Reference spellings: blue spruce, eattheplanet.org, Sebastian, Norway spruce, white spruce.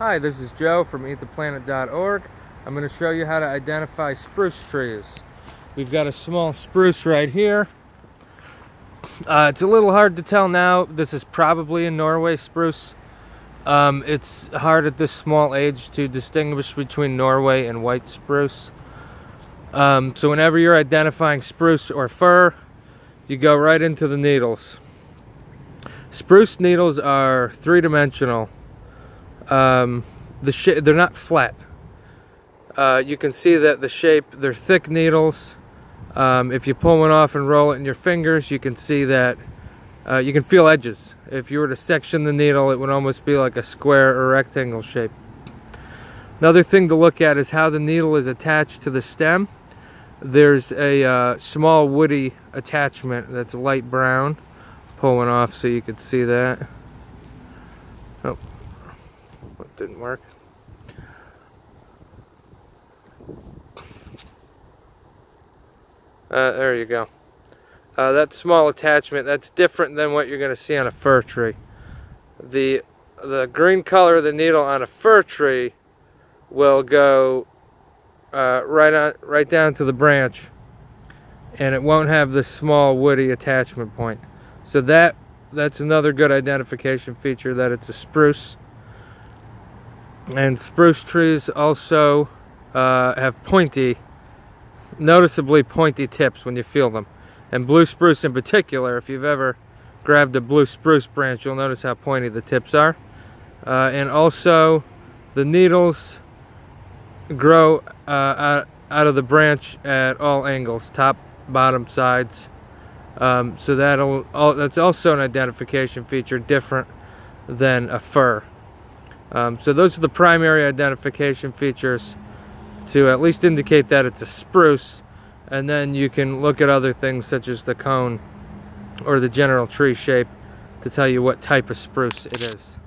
Hi, this is Joe from eattheplanet.org. I'm going to show you how to identify spruce trees. We've got a small spruce right here. It's a little hard to tell now. This is probably a Norway spruce. It's hard at this small age to distinguish between Norway and white spruce. So whenever you're identifying spruce or fir, you go right into the needles. Spruce needles are three-dimensional. They're not flat. You can see that the shape, they're thick needles. If you pull one off and roll it in your fingers, you can see that you can feel edges. If you were to section the needle, it would almost be like a square or rectangle shape. Another thing to look at is how the needle is attached to the stem. There's a small woody attachment that's light brown. Pull one off so you can see that. Oh. Didn't work. There you go. That small attachment, that's different than what you're going to see on a fir tree. The green color of the needle on a fir tree will go right down to the branch, and it won't have this small woody attachment point. So that's another good identification feature, that it's a spruce. And spruce trees also have noticeably pointy tips when you feel them. And blue spruce in particular, if you've ever grabbed a blue spruce branch, you'll notice how pointy the tips are. And also, the needles grow out of the branch at all angles, top, bottom, sides. So that's also an identification feature different than a fir. So those are the primary identification features to at least indicate that it's a spruce, and then you can look at other things such as the cone or the general tree shape to tell you what type of spruce it is.